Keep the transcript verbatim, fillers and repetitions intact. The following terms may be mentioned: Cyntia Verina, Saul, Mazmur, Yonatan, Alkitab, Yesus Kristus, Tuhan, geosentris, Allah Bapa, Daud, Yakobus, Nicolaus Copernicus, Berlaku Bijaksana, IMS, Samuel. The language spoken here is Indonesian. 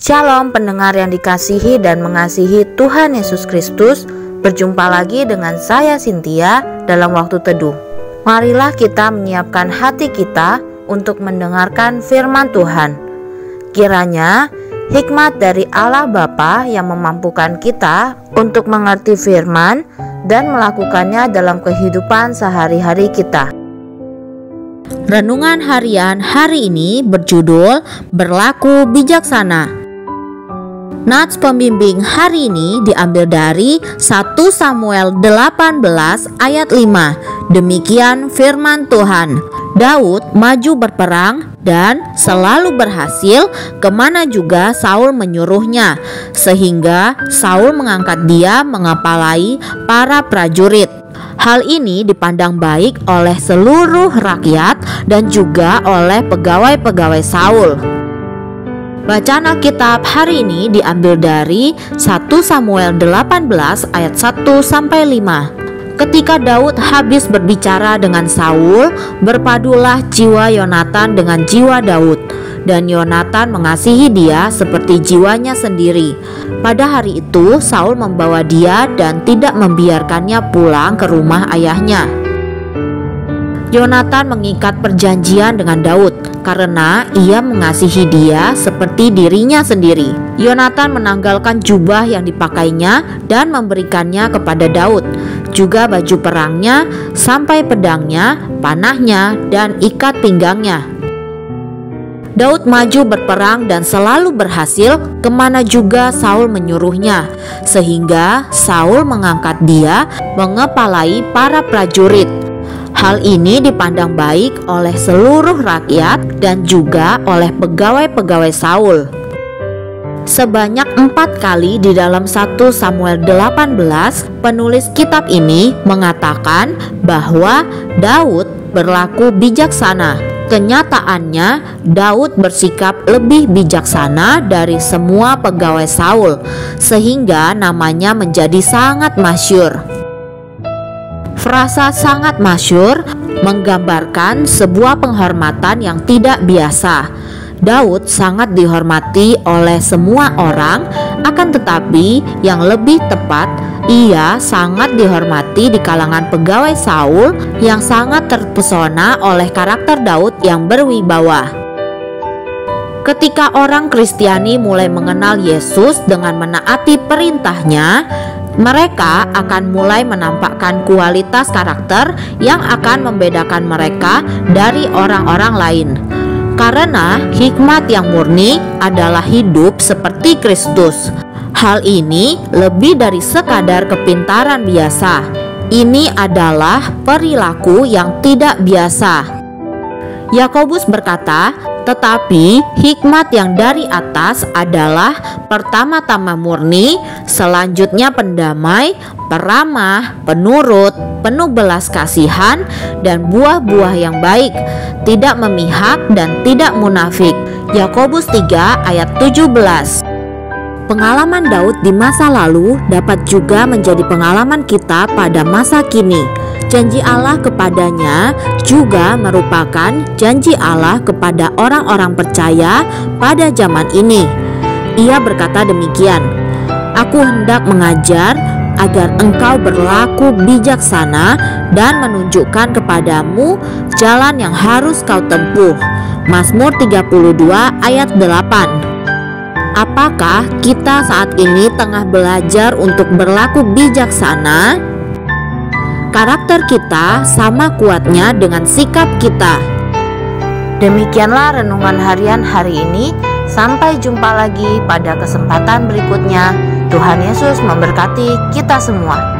Shalom pendengar yang dikasihi dan mengasihi Tuhan Yesus Kristus. Berjumpa lagi dengan saya Cyntia dalam waktu teduh. Marilah kita menyiapkan hati kita untuk mendengarkan firman Tuhan. Kiranya hikmat dari Allah Bapa yang memampukan kita untuk mengerti firman dan melakukannya dalam kehidupan sehari-hari kita. Renungan harian hari ini berjudul Berlaku Bijaksana. Nats pembimbing hari ini diambil dari satu Samuel delapan belas ayat lima. Demikian firman Tuhan. Daud maju berperang dan selalu berhasil kemana juga Saul menyuruhnya, sehingga Saul mengangkat dia mengepalai para prajurit. Hal ini dipandang baik oleh seluruh rakyat dan juga oleh pegawai-pegawai Saul. Bacaan Alkitab hari ini diambil dari satu Samuel delapan belas ayat satu sampai lima. Ketika Daud habis berbicara dengan Saul, berpadulah jiwa Yonatan dengan jiwa Daud, dan Yonatan mengasihi dia seperti jiwanya sendiri. Pada hari itu Saul membawa dia dan tidak membiarkannya pulang ke rumah ayahnya. Yonatan mengikat perjanjian dengan Daud karena ia mengasihi dia seperti dirinya sendiri. Yonatan menanggalkan jubah yang dipakainya dan memberikannya kepada Daud, juga baju perangnya, sampai pedangnya, panahnya, dan ikat pinggangnya. Daud maju berperang dan selalu berhasil kemana juga Saul menyuruhnya, sehingga Saul mengangkat dia mengepalai para prajurit. Hal ini dipandang baik oleh seluruh rakyat dan juga oleh pegawai-pegawai Saul. Sebanyak empat kali di dalam satu Samuel delapan belas, penulis kitab ini mengatakan bahwa Daud berlaku bijaksana. Kenyataannya, Daud bersikap lebih bijaksana dari semua pegawai Saul, sehingga namanya menjadi sangat masyhur. Frasa sangat masyhur menggambarkan sebuah penghormatan yang tidak biasa. Daud sangat dihormati oleh semua orang, akan tetapi yang lebih tepat, ia sangat dihormati di kalangan pegawai Saul yang sangat terpesona oleh karakter Daud yang berwibawa. Ketika orang Kristiani mulai mengenal Yesus dengan menaati perintahnya, mereka akan mulai menampakkan kualitas karakter yang akan membedakan mereka dari orang-orang lain. Karena hikmat yang murni adalah hidup seperti Kristus. Hal ini lebih dari sekadar kepintaran biasa. Ini adalah perilaku yang tidak biasa. Yakobus berkata, tetapi hikmat yang dari atas adalah pertama-tama murni, selanjutnya pendamai, peramah, penurut, penuh belas kasihan, dan buah-buah yang baik, tidak memihak dan tidak munafik. Yakobus tiga ayat tujuh belas. Pengalaman Daud di masa lalu dapat juga menjadi pengalaman kita pada masa kini. Janji Allah kepadanya juga merupakan janji Allah kepada orang-orang percaya pada zaman ini. Ia berkata demikian, "Aku hendak mengajar agar engkau berlaku bijaksana dan menunjukkan kepadamu jalan yang harus kau tempuh." Mazmur tiga puluh dua ayat delapan. Apakah kita saat ini tengah belajar untuk berlaku bijaksana? Karakter kita sama kuatnya dengan sikap kita. Demikianlah renungan harian hari ini. Sampai jumpa lagi pada kesempatan berikutnya. Tuhan Yesus memberkati kita semua.